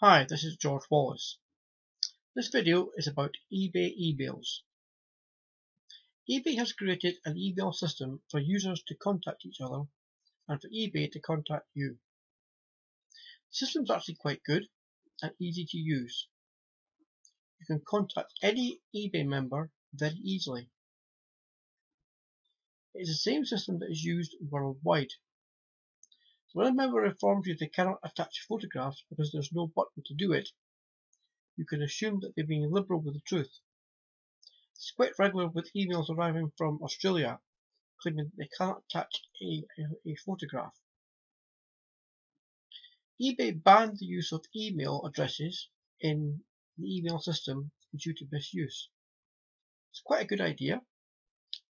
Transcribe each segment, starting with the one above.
Hi, this is George Wallace. This video is about eBay emails. eBay has created an email system for users to contact each other and for eBay to contact you. The system is actually quite good and easy to use. You can contact any eBay member very easily. It is the same system that is used worldwide. When a member informs you they cannot attach photographs because there's no button to do it, you can assume that they're being liberal with the truth. It's quite regular with emails arriving from Australia claiming they cannot attach a photograph. eBay banned the use of email addresses in the email system due to misuse. It's quite a good idea.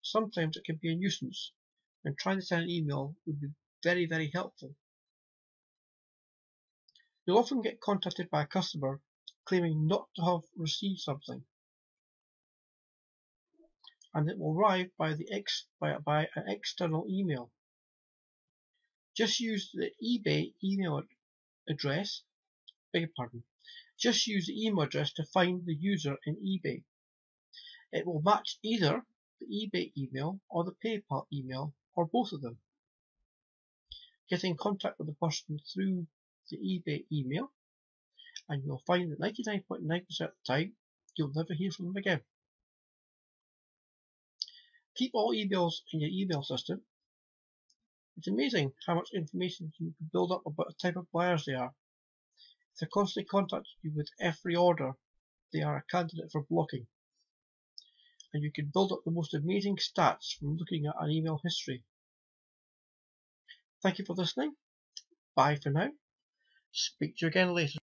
Sometimes it can be a nuisance, and trying to send an email would be very, very helpful. You'll often get contacted by a customer claiming not to have received something, and it will arrive by an external email. Just use the eBay email address. Just use the email address to find the user in eBay. It will match either the eBay email or the PayPal email or both of them. Get in contact with the person through the eBay email, and you'll find that 99.9% of the time you'll never hear from them again. Keep all emails in your email system. It's amazing how much information you can build up about the type of buyers they are. If they constantly contact you with every order, they are a candidate for blocking. And you can build up the most amazing stats from looking at an email history. Thank you for listening. Bye for now. Speak to you again later.